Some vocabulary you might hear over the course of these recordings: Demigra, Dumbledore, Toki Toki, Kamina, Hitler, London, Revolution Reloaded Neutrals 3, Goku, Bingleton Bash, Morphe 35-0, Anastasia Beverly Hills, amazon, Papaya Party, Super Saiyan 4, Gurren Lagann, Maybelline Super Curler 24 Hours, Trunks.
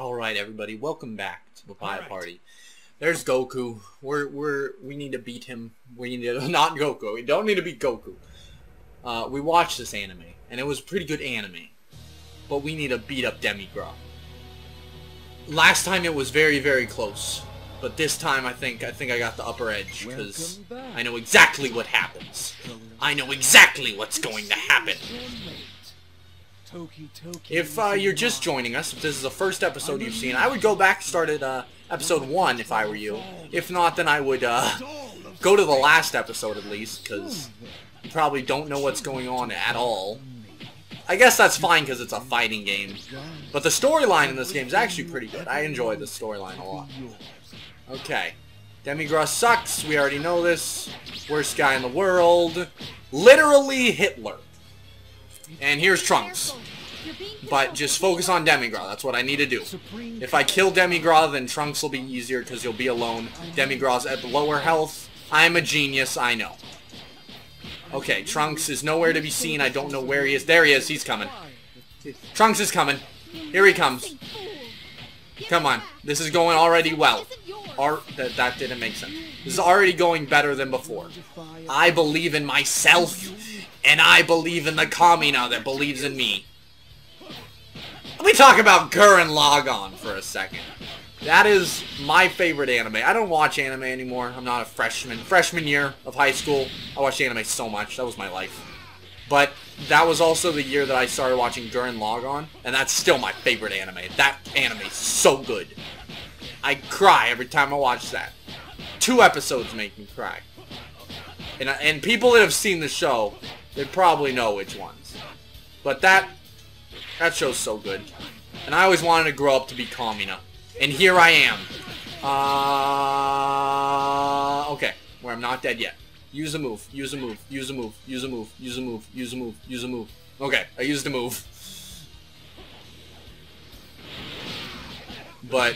Alright everybody, welcome back to Papaya Party. There's Goku. We need to beat him. We need to not Goku. We don't need to beat Goku. We watched this anime and it was a pretty good anime. But we need to beat up Demigra. Last time it was very, very close. But this time I think I got the upper edge because I know exactly what happens. I know exactly what's going to happen. If you're just joining us, if this is the first episode you've seen, I would go back and start at episode 1 if I were you. If not, then I would go to the last episode at least, because you probably don't know what's going on at all. I guess that's fine because it's a fighting game. But the storyline in this game is actually pretty good. I enjoy the storyline a lot. Okay. Demigra sucks. We already know this. Worst guy in the world. Literally Hitler. And here's Trunks. But just focus on Demigra. That's what I need to do. If I kill Demigra, then Trunks will be easier because you'll be alone. Demigra's at lower health. I'm a genius, I know. Okay, Trunks is nowhere to be seen. I don't know where he is. There he is. He's coming. Trunks is coming. Here he comes. Come on. This is going already well. That didn't make sense. This is already going better than before. I believe in myself. And I believe in the Kamina that believes in me. Let me talk about Gurren Lagann for a second. That is my favorite anime. I don't watch anime anymore. I'm not a freshman. Freshman year of high school, I watched anime so much. That was my life. But that was also the year that I started watching Gurren Lagann. And that's still my favorite anime. That anime is so good. I cry every time I watch that. 2 episodes make me cry. And people that have seen the show... they probably know which ones. But that show's so good. And I always wanted to grow up to be Kamina. And here I am. Okay. Where I'm not dead yet. Use a move. Use a move. Use a move. Use a move. Use a move. Use a move. Use a move. Okay. I used a move. But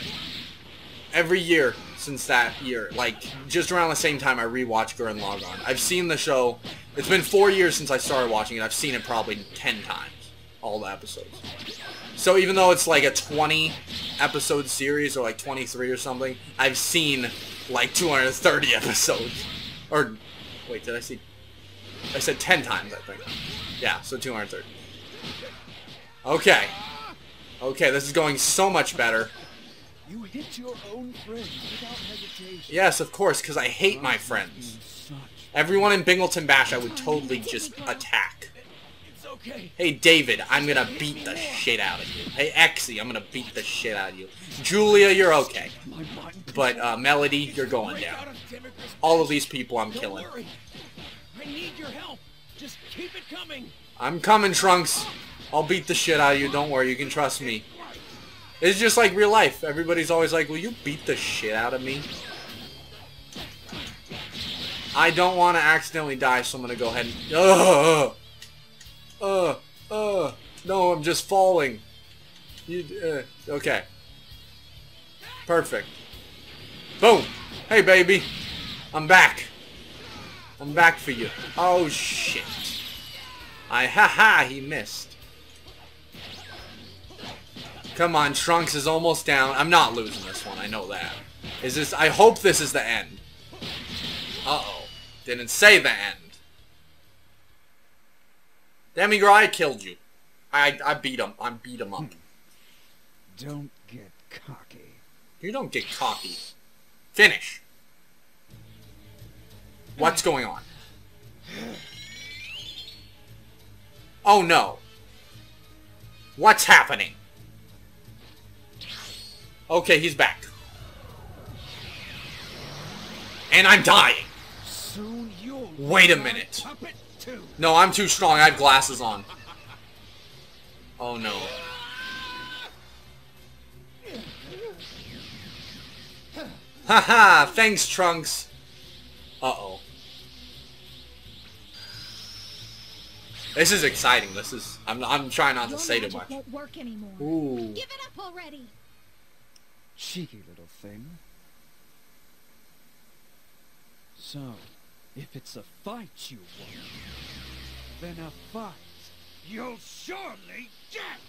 every year since that year, like just around the same time, I rewatched Gurren Lagann. I've seen the show. It's been 4 years since I started watching it. I've seen it probably 10 times, all the episodes. So even though it's like a 20-episode series or like 23 or something, I've seen like 230 episodes. Or, wait, did I see? I said 10 times, I think. Yeah, so 230. Okay. Okay, this is going so much better. You hit your own friends without hesitation. Yes, of course, because I hate my friends. Everyone in Bingleton Bash, I would totally just attack. Hey, David, I'm gonna beat the shit out of you. Hey, Exie, I'm gonna beat the shit out of you. Julia, you're okay. But, Melody, you're going down. All of these people I'm killing. I'm coming, Trunks. I'll beat the shit out of you. Don't worry, you can trust me. It's just like real life. Everybody's always like, will you beat the shit out of me? I don't want to accidentally die, so I'm going to go ahead and... no, I'm just falling. Okay. Perfect. Boom. Hey, baby. I'm back. I'm back for you. Oh, shit. He missed. Come on, Trunks is almost down. I'm not losing this one. I know that. Is this... I hope this is the end. Uh-oh. Didn't say the end. Demigra, I killed you. I beat him. I beat him up. Don't get cocky. You don't get cocky. Finish. What's going on? Oh no. What's happening? Okay, he's back. And I'm dying. Wait a minute. No, I'm too strong. I have glasses on. Oh, no. Haha! Thanks, Trunks. Uh-oh. This is exciting. This is... I'm trying not to say too much. Ooh. Give it up already. Cheeky little thing. So, if it's a fight you want, then a fight you'll surely get!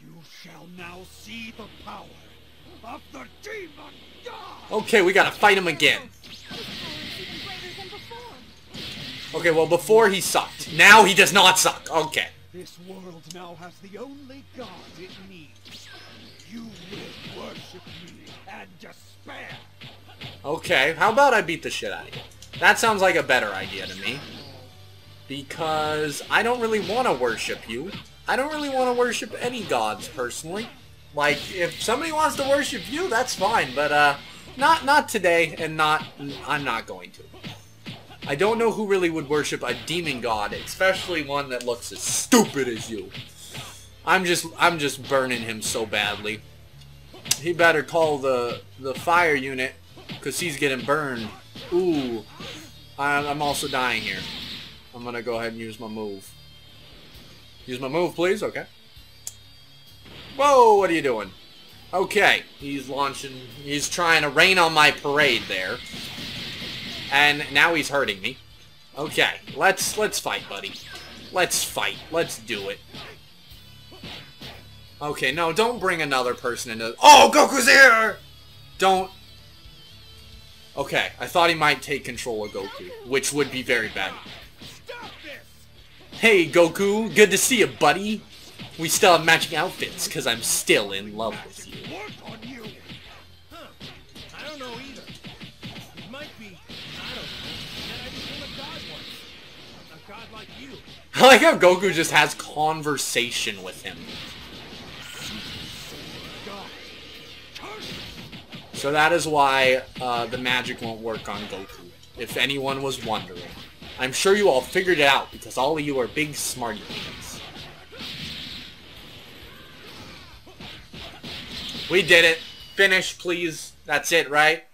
You shall now see the power of the demon god! Okay, we gotta fight him again. Okay, well, before he sucked. Now he does not suck. Okay. This world now has the only god it needs. You will worship me and despair. Okay, how about I beat the shit out of you? That sounds like a better idea to me. Because I don't really want to worship you. I don't really want to worship any gods, personally. Like, if somebody wants to worship you, that's fine. But, not today, and I'm not going to. I don't know who really would worship a demon god, especially one that looks as stupid as you. I'm just burning him so badly. He better call the fire unit, because he's getting burned. Ooh. I'm also dying here. I'm gonna go ahead and use my move. Use my move, please? Okay. Whoa, what are you doing? Okay, he's launching. He's trying to rain on my parade there. And now he's hurting me. Okay, let's fight, buddy. Let's fight. Let's do it. Okay, no, don't bring another person into... Oh, Goku's here! Don't... Okay, I thought he might take control of Goku, which would be very bad. Hey, Goku, good to see you, buddy. We still have matching outfits, because I'm still in love with you. I don't know either. It might be... I like how Goku just has conversation with him. So that is why the magic won't work on Goku, if anyone was wondering. I'm sure you all figured it out, because all of you are big smarty pants. We did it. Finish, please. That's it, right?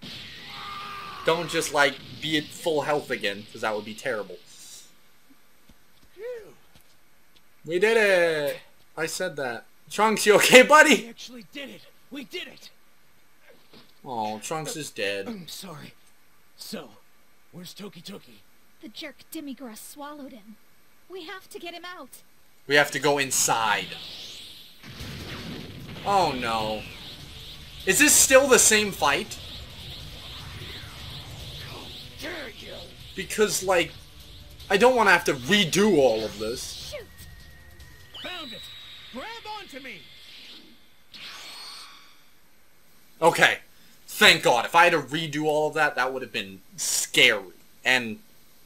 Don't just, like, be at full health again, because that would be terrible. We did it! I said that. Trunks, you okay, buddy? We actually did it! We did it! Oh, Trunks is dead. I'm sorry. So, where's Toki Toki? The jerk Demigra swallowed him. We have to get him out. We have to go inside. Oh no. Is this still the same fight? How dare you? Because, like, I don't want to have to redo all of this. Shoot. Found it. Grab onto me. Okay. Thank God. If I had to redo all of that, that would have been scary. And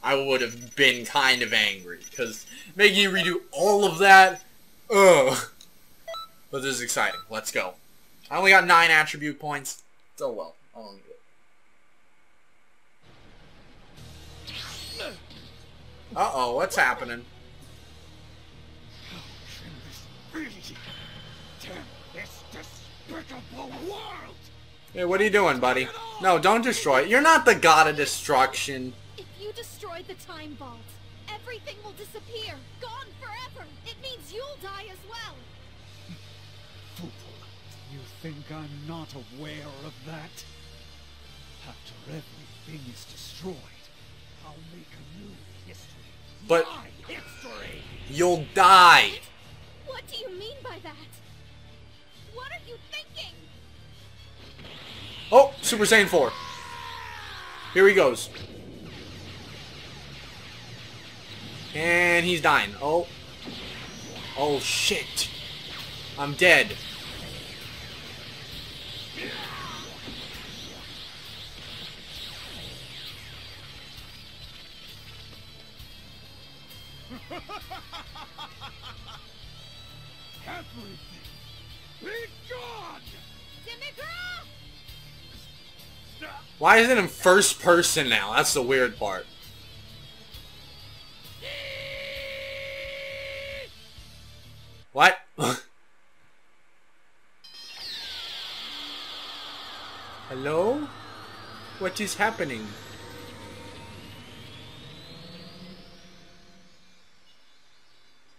I would have been kind of angry, because making you redo all of that, ugh. But this is exciting. Let's go. I only got 9 attribute points. Oh well. I don't need it. Uh-oh, what's happening? Hey, what are you doing, buddy? No, don't destroy it. You're not the god of destruction. Destroy the time vault. Everything will disappear. Gone forever. It means you'll die as well. Fool. You think I'm not aware of that? After everything is destroyed, I'll make a new history. But my history. You'll die. What do you mean by that? What are you thinking? Oh, Super Saiyan 4. Here he goes. And he's dying. Oh. Oh, shit. I'm dead. Everything. Be gone! Demigra! Why is it in first person now? That's the weird part. What? Hello? What is happening?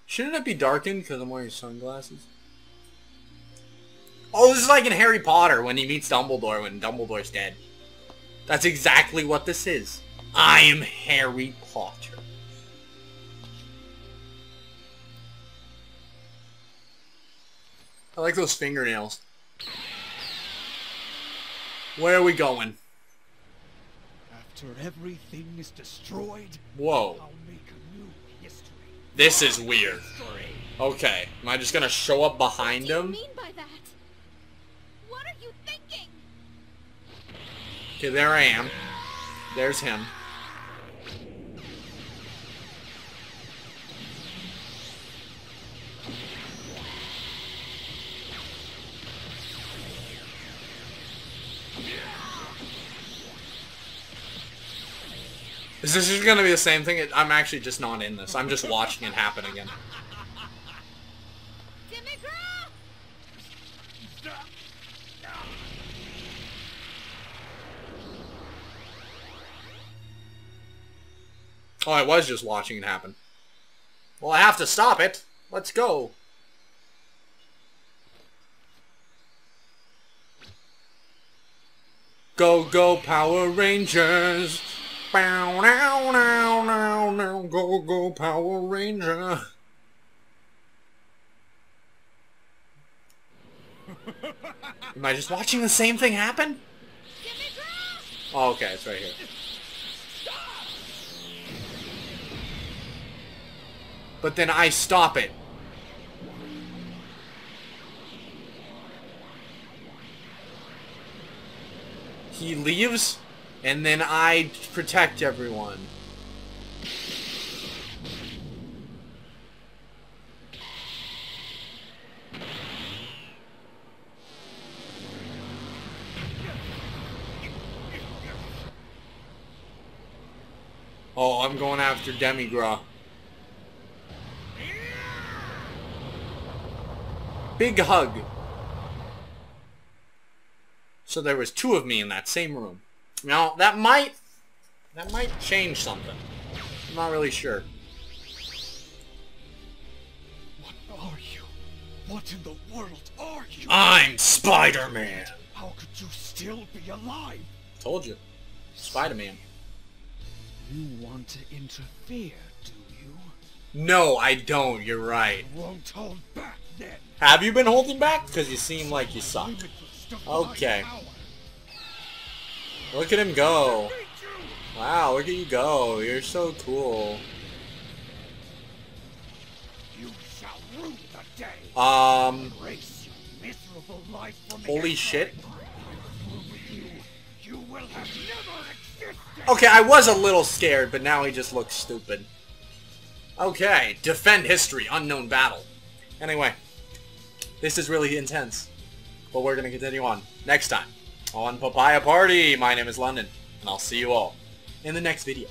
Shouldn't it be darkened because I'm wearing sunglasses? Oh, this is like in Harry Potter when he meets Dumbledore when Dumbledore's dead. That's exactly what this is. I am Harry Potter. I like those fingernails. Where are we going? After everything is destroyed, whoa. I'll make a new history. This is weird. Okay, am I just gonna show up behind him? What do you mean by that? What are you thinking? Okay, there I am. There's him. Is this just gonna be the same thing? I'm actually just not in this. I'm just watching it happen again. Demigra! Oh, I was just watching it happen. Well, I have to stop it. Let's go. Go, go, Power Rangers! Bow, now, now, now, now, go, go, Power Ranger. Am I just watching the same thing happen? Oh, okay, it's right here. But then I stop it. He leaves? And then I protect everyone. Oh, I'm going after Demigra. Big hug. So there was two of me in that same room. Now, that might change something. I'm not really sure. What are you? What in the world are you? I'm Spider-Man! How could you still be alive? Told you. Spider-Man. You want to interfere, do you? No, I don't. You're right. You won't hold back then. Have you been holding back? Because you seem like you suck. Okay. Look at him go. Wow, look at you go. You're so cool. You shall rule the day. Erase your miserable life from holy shit. You will have never existed. Okay, I was a little scared, but now he just looks stupid. Okay, defend history, unknown battle. Anyway, this is really intense, but we're gonna continue on next time. On Papaya Party, my name is London, and I'll see you all in the next video.